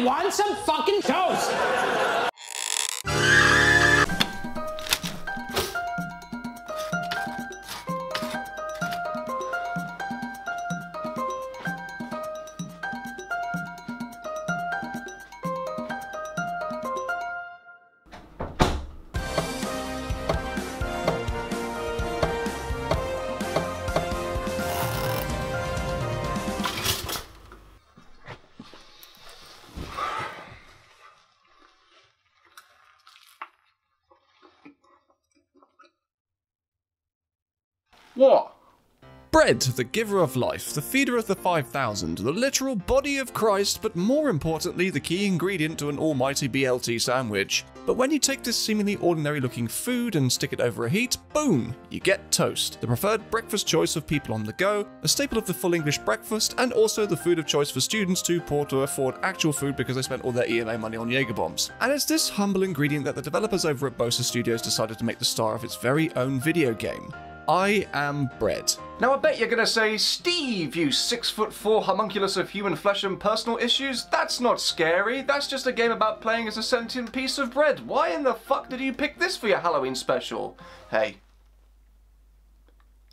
I want some fucking toast. What? Bread, the giver of life, the feeder of the 5,000, the literal body of Christ, but more importantly, the key ingredient to an almighty BLT sandwich. But when you take this seemingly ordinary-looking food and stick it over a heat, boom, you get toast, the preferred breakfast choice of people on the go, a staple of the full English breakfast, and also the food of choice for students too poor to afford actual food because they spent all their EMA money on Jaeger bombs. And it's this humble ingredient that the developers over at Bossa Studios decided to make the star of its very own video game. I Am Bread. Now I bet you're gonna say, Steve, you 6'4" homunculus of human flesh and personal issues, that's not scary, that's just a game about playing as a sentient piece of bread. Why in the fuck did you pick this for your Halloween special? Hey,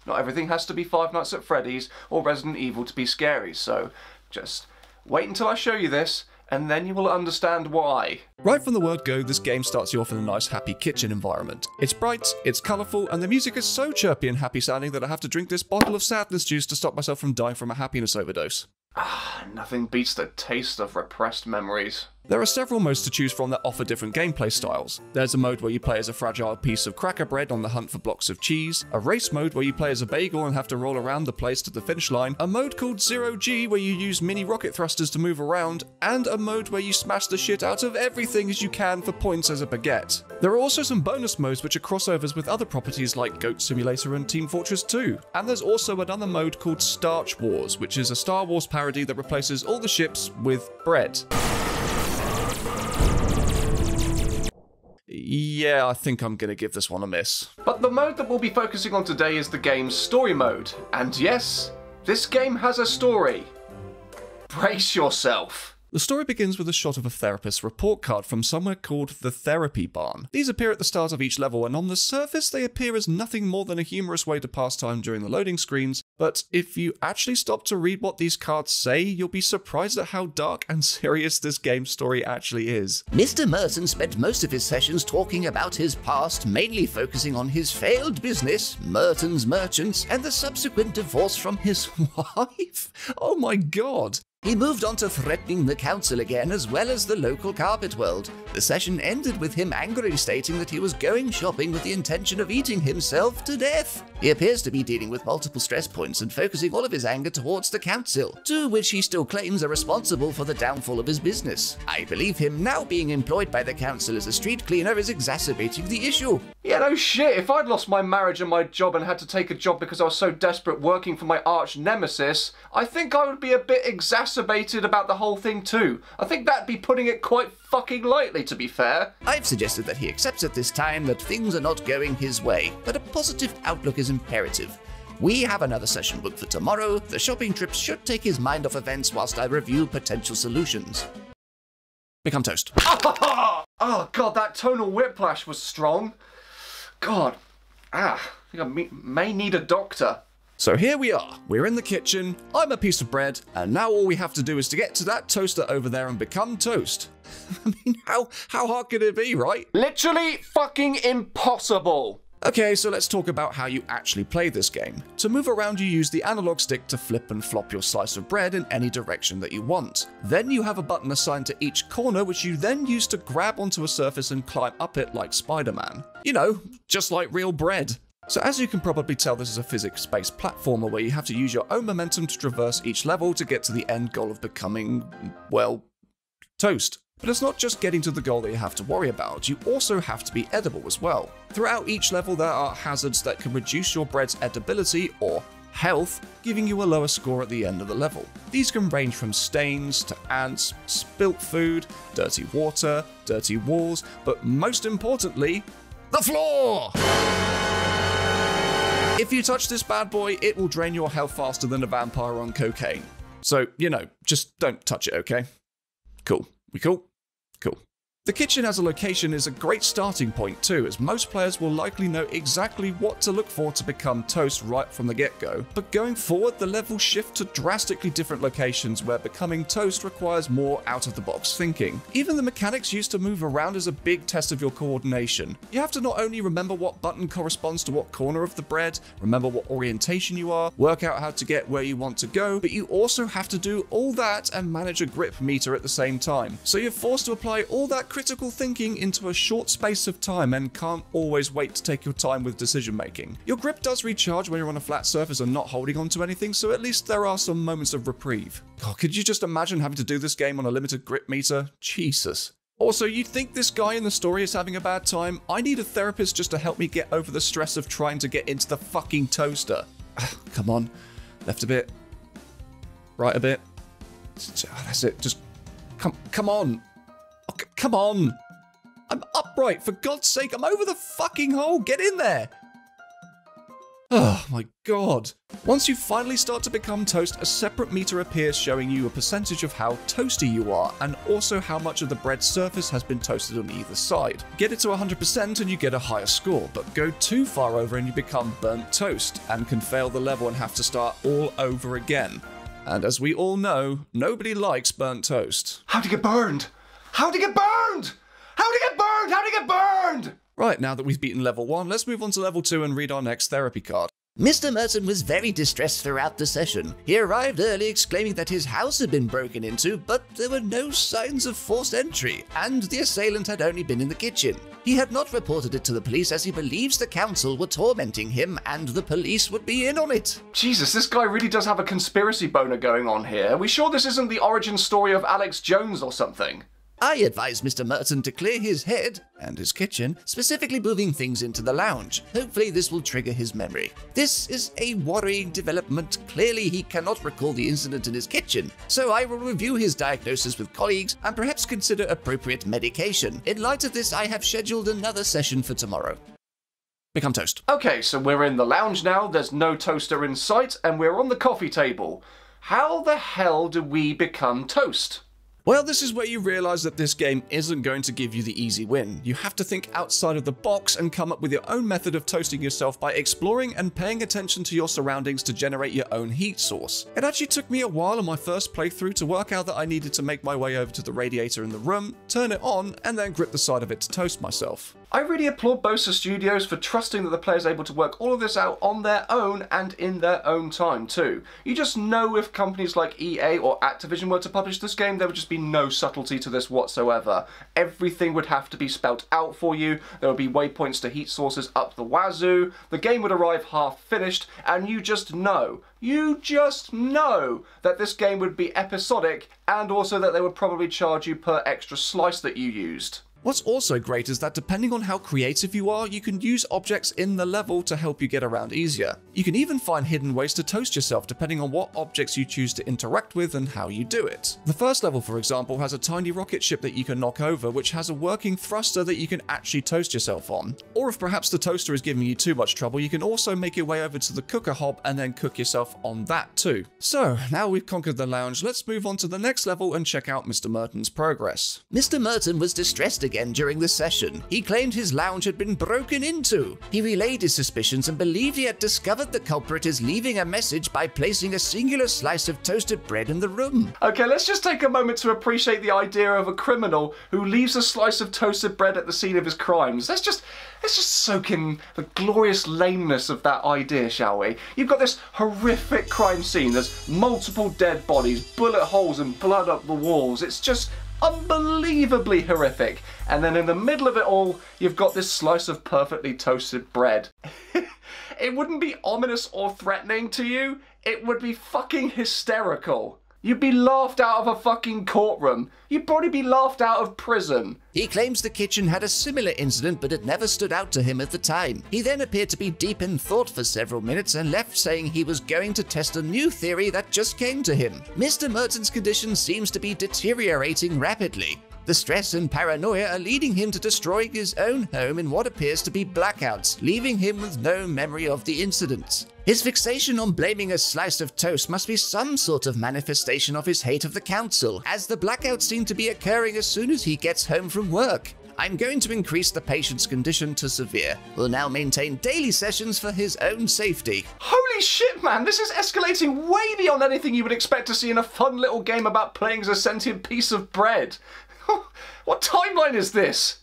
not everything has to be Five Nights at Freddy's or Resident Evil to be scary, so just wait until I show you this, and then you will understand why. Right from the word go, this game starts you off in a nice happy kitchen environment. It's bright, it's colourful, and the music is so chirpy and happy sounding that I have to drink this bottle of sadness juice to stop myself from dying from a happiness overdose. Ah, nothing beats the taste of repressed memories. There are several modes to choose from that offer different gameplay styles. There's a mode where you play as a fragile piece of cracker bread on the hunt for blocks of cheese, a race mode where you play as a bagel and have to roll around the place to the finish line, a mode called Zero-G where you use mini rocket thrusters to move around, and a mode where you smash the shit out of everything as you can for points as a baguette. There are also some bonus modes which are crossovers with other properties like Goat Simulator and Team Fortress 2, and there's also another mode called Starch Wars, which is a Star Wars parody that replaces all the ships with bread. Yeah, I think I'm gonna give this one a miss. But the mode that we'll be focusing on today is the game's story mode. And yes, this game has a story. Brace yourself. The story begins with a shot of a therapist's report card from somewhere called The Therapy Barn. These appear at the start of each level, and on the surface they appear as nothing more than a humorous way to pass time during the loading screens, but if you actually stop to read what these cards say, you'll be surprised at how dark and serious this game's story actually is. Mr. Merton spent most of his sessions talking about his past, mainly focusing on his failed business, Merton's Merchants, and the subsequent divorce from his wife? Oh my god! He moved on to threatening the council again, as well as the local carpet world. The session ended with him angrily stating that he was going shopping with the intention of eating himself to death. He appears to be dealing with multiple stress points and focusing all of his anger towards the council, to which he still claims are responsible for the downfall of his business. I believe him now being employed by the council as a street cleaner is exacerbating the issue. Yeah, no shit, if I'd lost my marriage and my job and had to take a job because I was so desperate working for my arch nemesis, I think I would be a bit exacerbated about the whole thing too. I think that'd be putting it quite fucking lightly, to be fair. I've suggested that he accepts at this time that things are not going his way, but a positive outlook is imperative. We have another session booked for tomorrow. The shopping trips should take his mind off events whilst I review potential solutions. Become toast. Oh god, that tonal whiplash was strong. God. Ah, I think I may need a doctor. So here we are, we're in the kitchen, I'm a piece of bread, and now all we have to do is to get to that toaster over there and become toast. I mean, how hard could it be, right? Literally fucking impossible! Okay, so let's talk about how you actually play this game. To move around, you use the analog stick to flip and flop your slice of bread in any direction that you want. Then you have a button assigned to each corner, which you then use to grab onto a surface and climb up it like Spider-Man. You know, just like real bread. So as you can probably tell, this is a physics-based platformer where you have to use your own momentum to traverse each level to get to the end goal of becoming, well, toast. But it's not just getting to the goal that you have to worry about, you also have to be edible as well. Throughout each level there are hazards that can reduce your bread's edibility or health, giving you a lower score at the end of the level. These can range from stains to ants, spilt food, dirty water, dirty walls, but most importantly, the floor! If you touch this bad boy, it will drain your health faster than a vampire on cocaine. So, you know, just don't touch it, okay? Cool. We cool? Cool. The kitchen as a location is a great starting point too, as most players will likely know exactly what to look for to become toast right from the get-go. But going forward, the levels shift to drastically different locations where becoming toast requires more out-of-the-box thinking. Even the mechanics used to move around is a big test of your coordination. You have to not only remember what button corresponds to what corner of the bread, remember what orientation you are, work out how to get where you want to go, but you also have to do all that and manage a grip meter at the same time. So you're forced to apply all that critical thinking into a short space of time and can't always wait to take your time with decision making. Your grip does recharge when you're on a flat surface and not holding onto anything, so at least there are some moments of reprieve. God, could you just imagine having to do this game on a limited grip meter? Jesus. Also, you think this guy in the story is having a bad time? I need a therapist just to help me get over the stress of trying to get into the fucking toaster. Come on. Left a bit. Right a bit. That's it. Just come on. Come on! I'm upright, for God's sake, I'm over the fucking hole, get in there! Oh my God. Once you finally start to become toast, a separate meter appears showing you a percentage of how toasty you are, and also how much of the bread surface has been toasted on either side. Get it to 100% and you get a higher score, but go too far over and you become burnt toast, and can fail the level and have to start all over again. And as we all know, nobody likes burnt toast. How to get burned? How to get burned! How to get burned! How to get burned! Right, now that we've beaten level 1, let's move on to level 2 and read our next therapy card. Mr. Merton was very distressed throughout the session. He arrived early exclaiming that his house had been broken into, but there were no signs of forced entry, and the assailant had only been in the kitchen. He had not reported it to the police as he believes the council were tormenting him and the police would be in on it. Jesus, this guy really does have a conspiracy boner going on here. Are we sure this isn't the origin story of Alex Jones or something? I advise Mr. Merton to clear his head and his kitchen, specifically moving things into the lounge. Hopefully this will trigger his memory. This is a worrying development. Clearly he cannot recall the incident in his kitchen, so I will review his diagnosis with colleagues and perhaps consider appropriate medication. In light of this, I have scheduled another session for tomorrow. Become toast. Okay, so we're in the lounge now, there's no toaster in sight, and we're on the coffee table. How the hell do we become toast? Well, this is where you realize that this game isn't going to give you the easy win. You have to think outside of the box and come up with your own method of toasting yourself by exploring and paying attention to your surroundings to generate your own heat source. It actually took me a while on my first playthrough to work out that I needed to make my way over to the radiator in the room, turn it on, and then grip the side of it to toast myself. I really applaud Bossa Studios for trusting that the player's able to work all of this out on their own and in their own time too. You just know if companies like EA or Activision were to publish this game, there would just be no subtlety to this whatsoever. Everything would have to be spelt out for you, there would be waypoints to heat sources up the wazoo, the game would arrive half finished, and you just know that this game would be episodic, and also that they would probably charge you per extra slice that you used. What's also great is that depending on how creative you are, you can use objects in the level to help you get around easier. You can even find hidden ways to toast yourself depending on what objects you choose to interact with and how you do it. The first level, for example, has a tiny rocket ship that you can knock over, which has a working thruster that you can actually toast yourself on. Or if perhaps the toaster is giving you too much trouble, you can also make your way over to the cooker hob and then cook yourself on that too. So now we've conquered the lounge, let's move on to the next level and check out Mr. Merton's progress. Mr. Merton was distressed again during the session. He claimed his lounge had been broken into. He relayed his suspicions and believed he had discovered the culprit is leaving a message by placing a singular slice of toasted bread in the room. Okay, let's just take a moment to appreciate the idea of a criminal who leaves a slice of toasted bread at the scene of his crimes. Let's just soak in the glorious lameness of that idea, shall we? You've got this horrific crime scene. There's multiple dead bodies, bullet holes and blood up the walls. It's just unbelievably horrific, and then in the middle of it all you've got this slice of perfectly toasted bread. It wouldn't be ominous or threatening to you, it would be fucking hysterical. You'd be laughed out of a fucking courtroom. You'd probably be laughed out of prison. He claims the kitchen had a similar incident, but it never stood out to him at the time. He then appeared to be deep in thought for several minutes and left saying he was going to test a new theory that just came to him. Mr. Merton's condition seems to be deteriorating rapidly. The stress and paranoia are leading him to destroying his own home in what appears to be blackouts, leaving him with no memory of the incidents. His fixation on blaming a slice of toast must be some sort of manifestation of his hate of the council, as the blackouts seem to be occurring as soon as he gets home from work. I'm going to increase the patient's condition to severe. We'll now maintain daily sessions for his own safety. Holy shit, man, this is escalating way beyond anything you would expect to see in a fun little game about playing as a sentient piece of bread. What timeline is this?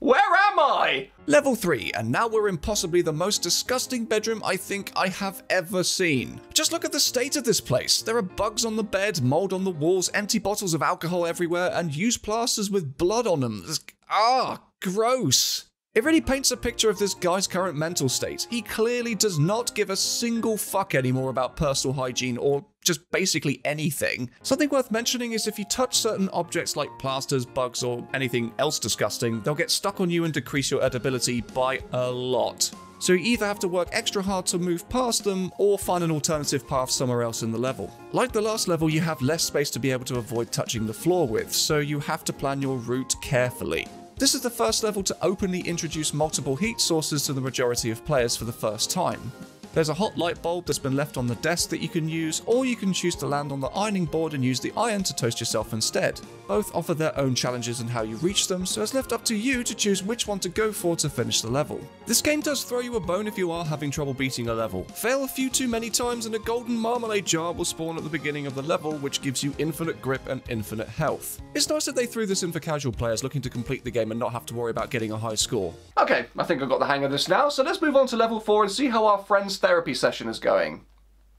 Where am I? Level 3, and now we're in possibly the most disgusting bedroom I think I have ever seen. Just look at the state of this place. There are bugs on the bed, mold on the walls, empty bottles of alcohol everywhere, and used plasters with blood on them. Ah, gross. It really paints a picture of this guy's current mental state. He clearly does not give a single fuck anymore about personal hygiene or just basically anything. Something worth mentioning is if you touch certain objects like plasters, bugs, or anything else disgusting, they'll get stuck on you and decrease your edibility by a lot. So you either have to work extra hard to move past them or find an alternative path somewhere else in the level. Like the last level, you have less space to be able to avoid touching the floor with, so you have to plan your route carefully. This is the first level to openly introduce multiple heat sources to the majority of players for the first time. There's a hot light bulb that's been left on the desk that you can use, or you can choose to land on the ironing board and use the iron to toast yourself instead. Both offer their own challenges and how you reach them, so it's left up to you to choose which one to go for to finish the level. This game does throw you a bone if you are having trouble beating a level. Fail a few too many times and a golden marmalade jar will spawn at the beginning of the level, which gives you infinite grip and infinite health. It's nice that they threw this in for casual players looking to complete the game and not have to worry about getting a high score. Okay, I think I've got the hang of this now, so let's move on to level 4 and see how our friends therapy session is going.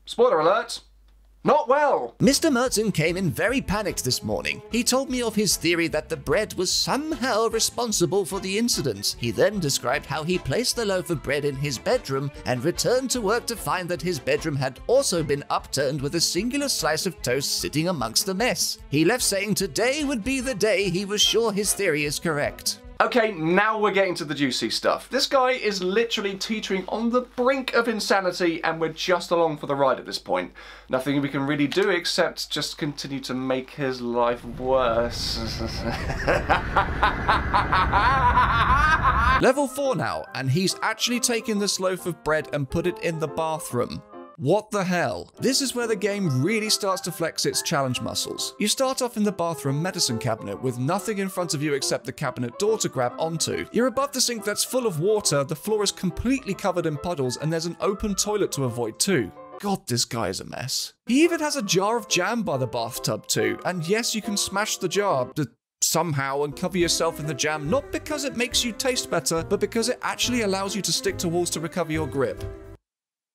Spoiler alert, not well. Mr. Merton came in very panicked this morning. He told me of his theory that the bread was somehow responsible for the incidents. He then described how he placed the loaf of bread in his bedroom and returned to work to find that his bedroom had also been upturned with a singular slice of toast sitting amongst the mess. He left saying today would be the day he was sure his theory is correct. Okay, now we're getting to the juicy stuff. This guy is literally teetering on the brink of insanity and we're just along for the ride at this point. Nothing we can really do except just continue to make his life worse. Level 4 now, and he's actually taken this loaf of bread and put it in the bathroom. What the hell? This is where the game really starts to flex its challenge muscles. You start off in the bathroom medicine cabinet with nothing in front of you except the cabinet door to grab onto. You're above the sink that's full of water, the floor is completely covered in puddles, and there's an open toilet to avoid too. God, this guy is a mess. He even has a jar of jam by the bathtub too, and yes, you can smash the jar somehow and cover yourself in the jam, not because it makes you taste better, but because it actually allows you to stick to walls to recover your grip.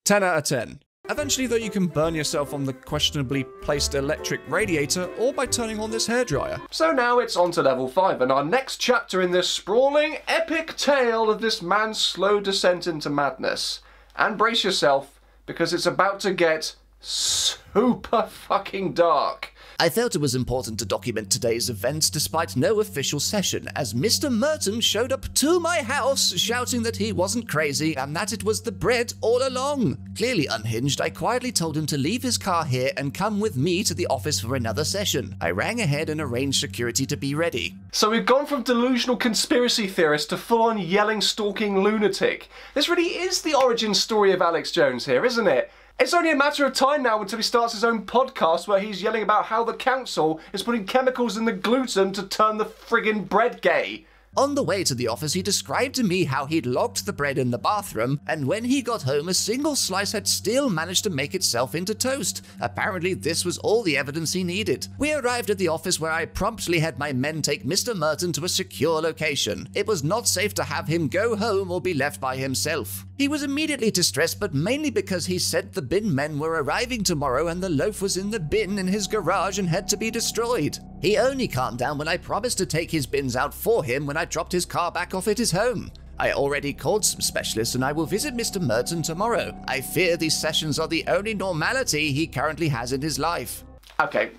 10 out of 10. Eventually though, you can burn yourself on the questionably placed electric radiator or by turning on this hairdryer. So now it's on to level 5 and our next chapter in this sprawling epic tale of this man's slow descent into madness. And brace yourself because it's about to get super fucking dark. I felt it was important to document today's events despite no official session, as Mr. Merton showed up to my house shouting that he wasn't crazy and that it was the bread all along. Clearly unhinged, I quietly told him to leave his car here and come with me to the office for another session. I rang ahead and arranged security to be ready. So we've gone from delusional conspiracy theorist to full-on yelling, stalking lunatic. This really is the origin story of Alex Jones here, isn't it? It's only a matter of time now until he starts his own podcast where he's yelling about how the council is putting chemicals in the gluten to turn the friggin' bread gay. On the way to the office, he described to me how he'd locked the bread in the bathroom, and when he got home, a single slice had still managed to make itself into toast. Apparently, this was all the evidence he needed. We arrived at the office where I promptly had my men take Mr. Merton to a secure location. It was not safe to have him go home or be left by himself. He was immediately distressed, but mainly because he said the bin men were arriving tomorrow and the loaf was in the bin in his garage and had to be destroyed. He only calmed down when I promised to take his bins out for him when I dropped his car back off at his home. I already called some specialists and I will visit Mr. Merton tomorrow. I fear these sessions are the only normality he currently has in his life. Okay,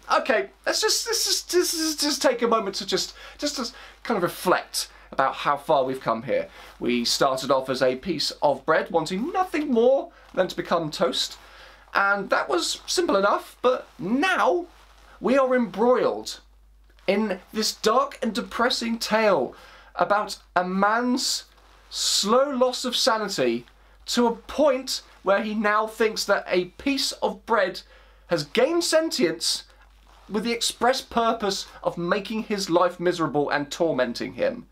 let's just take a moment to just kind of reflect about how far we've come here. We started off as a piece of bread, wanting nothing more than to become toast. And that was simple enough, but now we are embroiled in this dark and depressing tale about a man's slow loss of sanity to a point where he now thinks that a piece of bread has gained sentience with the express purpose of making his life miserable and tormenting him.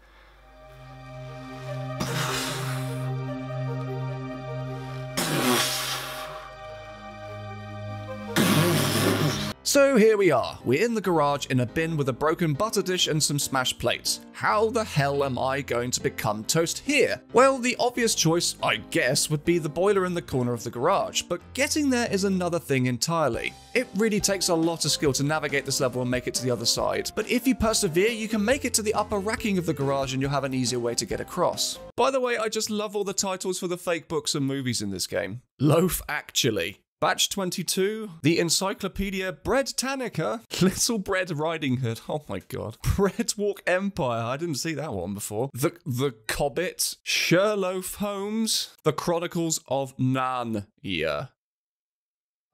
So here we are, we're in the garage in a bin with a broken butter dish and some smashed plates. How the hell am I going to become toast here? Well, the obvious choice, I guess, would be the boiler in the corner of the garage, but getting there is another thing entirely. It really takes a lot of skill to navigate this level and make it to the other side, but if you persevere, you can make it to the upper racking of the garage and you'll have an easier way to get across. By the way, I just love all the titles for the fake books and movies in this game. Loaf, Actually. Batch 22, the Encyclopedia Bread Tanica, Little Bread Riding Hood, oh my god, Breadwalk Empire, I didn't see that one before, the Cobbits, Sherlock Holmes, The Chronicles of Narnia.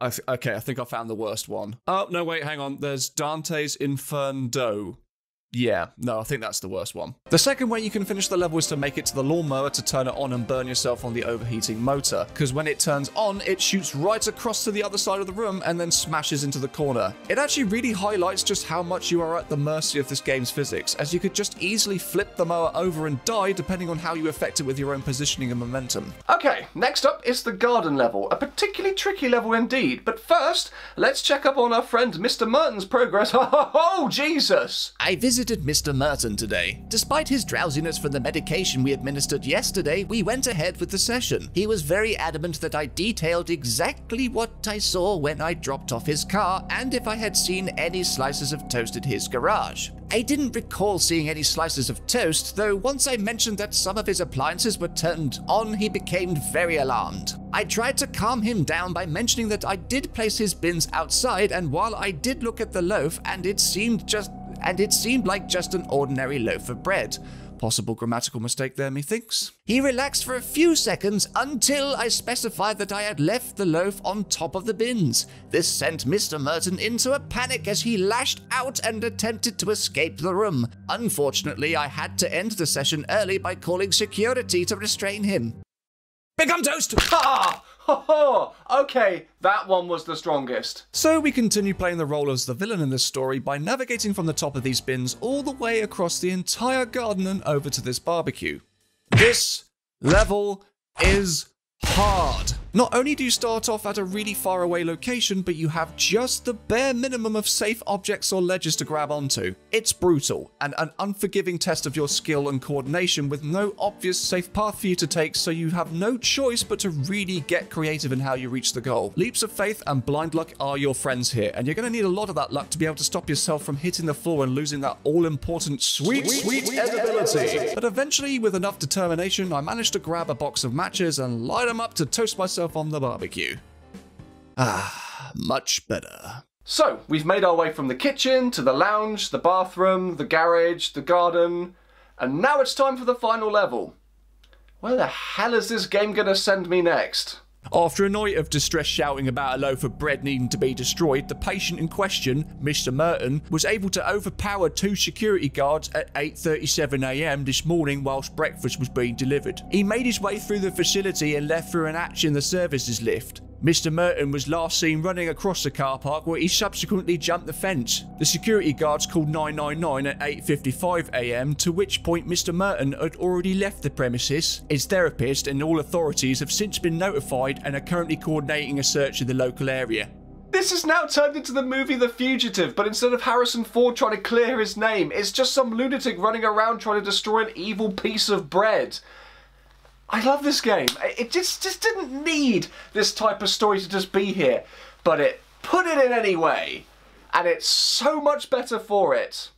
Okay, I think I found the worst one. Oh, no, wait, hang on, there's Dante's Inferno. Yeah, no, I think that's the worst one. The second way you can finish the level is to make it to the lawnmower to turn it on and burn yourself on the overheating motor, because when it turns on, it shoots right across to the other side of the room and then smashes into the corner. It actually really highlights just how much you are at the mercy of this game's physics, as you could just easily flip the mower over and die depending on how you affect it with your own positioning and momentum. Okay, next up is the garden level, a particularly tricky level indeed, but first, let's check up on our friend Mr. Merton's progress. Oh, Jesus! I visited Mr. Merton today. Despite his drowsiness from the medication we administered yesterday, we went ahead with the session. He was very adamant that I detailed exactly what I saw when I dropped off his car and if I had seen any slices of toast in his garage. I didn't recall seeing any slices of toast, though once I mentioned that some of his appliances were turned on, he became very alarmed. I tried to calm him down by mentioning that I did place his bins outside, and while I did look at the loaf, and it seemed like just an ordinary loaf of bread. Possible grammatical mistake there, methinks. He relaxed for a few seconds until I specified that I had left the loaf on top of the bins. This sent Mr. Merton into a panic as he lashed out and attempted to escape the room. Unfortunately, I had to end the session early by calling security to restrain him. Become toast! Ha! Oh, okay, that one was the strongest. So we continue playing the role as the villain in this story by navigating from the top of these bins all the way across the entire garden and over to this barbecue. This level is hard. Not only do you start off at a really far away location, but you have just the bare minimum of safe objects or ledges to grab onto. It's brutal, and an unforgiving test of your skill and coordination with no obvious safe path for you to take, so you have no choice but to really get creative in how you reach the goal. Leaps of faith and blind luck are your friends here, and you're going to need a lot of that luck to be able to stop yourself from hitting the floor and losing that all-important sweet edibility. But eventually, with enough determination, I managed to grab a box of matches and light them up to toast myself on the barbecue. Ah, much better. So, we've made our way from the kitchen to the lounge, the bathroom, the garage, the garden, and now it's time for the final level. Where the hell is this game gonna send me next? After a night of distress shouting about a loaf of bread needing to be destroyed, the patient in question, Mr. Merton, was able to overpower two security guards at 8:37 a.m. this morning whilst breakfast was being delivered. He made his way through the facility and left through an hatch in the services lift. Mr. Merton was last seen running across the car park where he subsequently jumped the fence. The security guards called 999 at 8:55 a.m, to which point Mr. Merton had already left the premises. His therapist and all authorities have since been notified and are currently coordinating a search of the local area. This has now turned into the movie The Fugitive, but instead of Harrison Ford trying to clear his name, it's just some lunatic running around trying to destroy an evil piece of bread. I love this game. It just didn't need this type of story to just be here, but it put it in anyway, and it's so much better for it.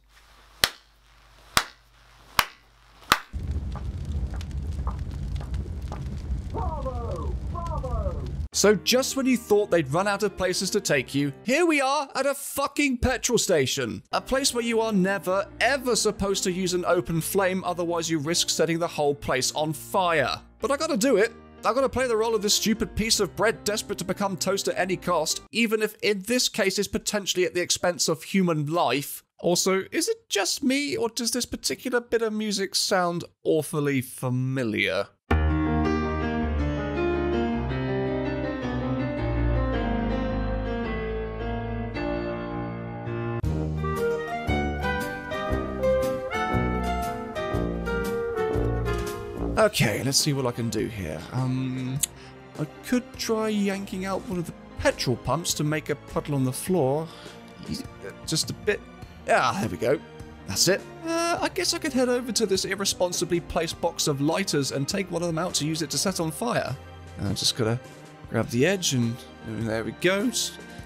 So just when you thought they'd run out of places to take you, here we are at a fucking petrol station. A place where you are never, ever supposed to use an open flame, otherwise you risk setting the whole place on fire. But I gotta do it. I gotta play the role of this stupid piece of bread desperate to become toast at any cost, even if in this case it's potentially at the expense of human life. Also, is it just me, or does this particular bit of music sound awfully familiar? Okay, let's see what I can do here. I could try yanking out one of the petrol pumps to make a puddle on the floor. Just a bit. Ah, there we go. That's it. I guess I could head over to this irresponsibly placed box of lighters and take one of them out to use it to set on fire. I just gotta grab the edge and there we go.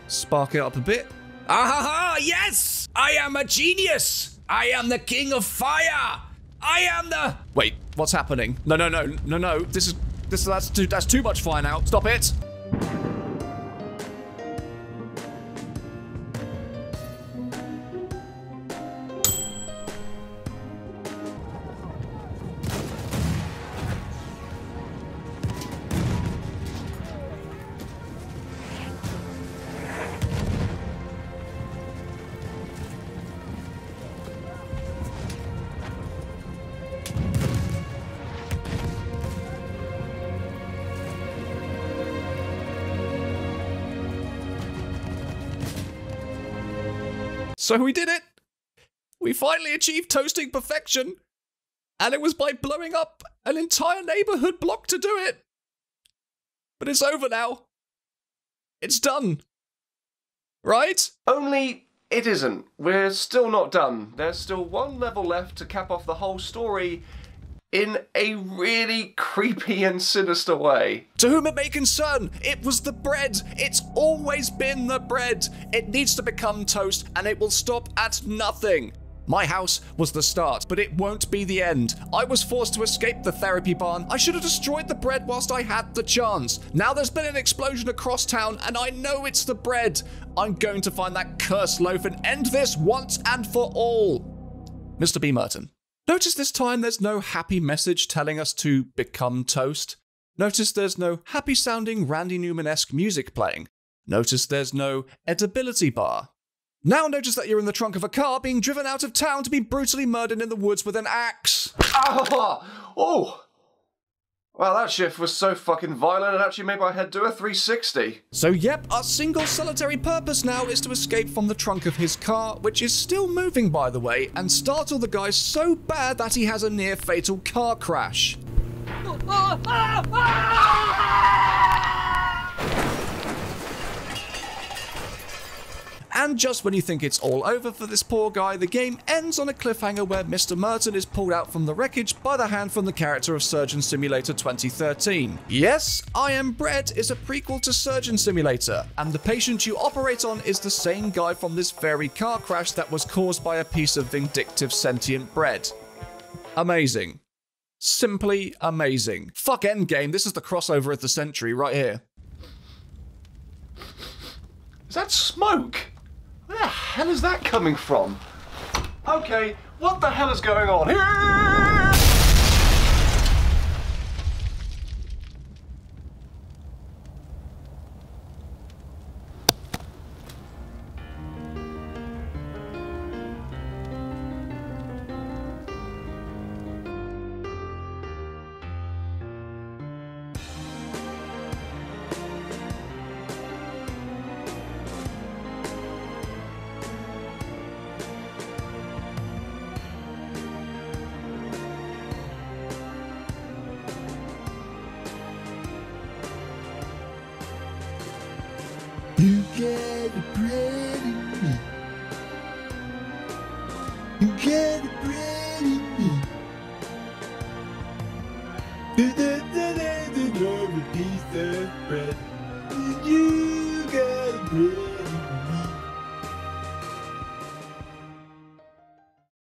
Spark it up a bit. Ah ha ha! Yes! I am a genius! I am the king of fire! I am the... Wait, what's happening? No. That's too much fire now. Stop it. So we did it! We finally achieved toasting perfection! And it was by blowing up an entire neighborhood block to do it! But it's over now. It's done. Right? Only it isn't. We're still not done. There's still one level left to cap off the whole story in a really creepy and sinister way. To whom it may concern, it was the bread. It's always been the bread. It needs to become toast, and it will stop at nothing. My house was the start, but it won't be the end. I was forced to escape the therapy barn. I should have destroyed the bread whilst I had the chance. Now there's been an explosion across town, and I know it's the bread. I'm going to find that cursed loaf and end this once and for all. Mr. B. Merton. Notice this time there's no happy message telling us to become toast. Notice there's no happy-sounding Randy Newman-esque music playing. Notice there's no edibility bar. Now notice that you're in the trunk of a car being driven out of town to be brutally murdered in the woods with an axe. Oh! Wow, that shift was so fucking violent it actually made my head do a 360. So yep, our single solitary purpose now is to escape from the trunk of his car, which is still moving by the way, and startle the guy so bad that he has a near fatal car crash. And just when you think it's all over for this poor guy, the game ends on a cliffhanger where Mr. Merton is pulled out from the wreckage by the hand from the character of Surgeon Simulator 2013. Yes, I Am Bread is a prequel to Surgeon Simulator, and the patient you operate on is the same guy from this very car crash that was caused by a piece of vindictive sentient bread. Amazing. Simply amazing. Fuck Endgame, this is the crossover of the century right here. Is that smoke? Where the hell is that coming from? Okay, what the hell is going on here? You get a bread in me. You get a bread in me. Another piece of bread. You got a bread.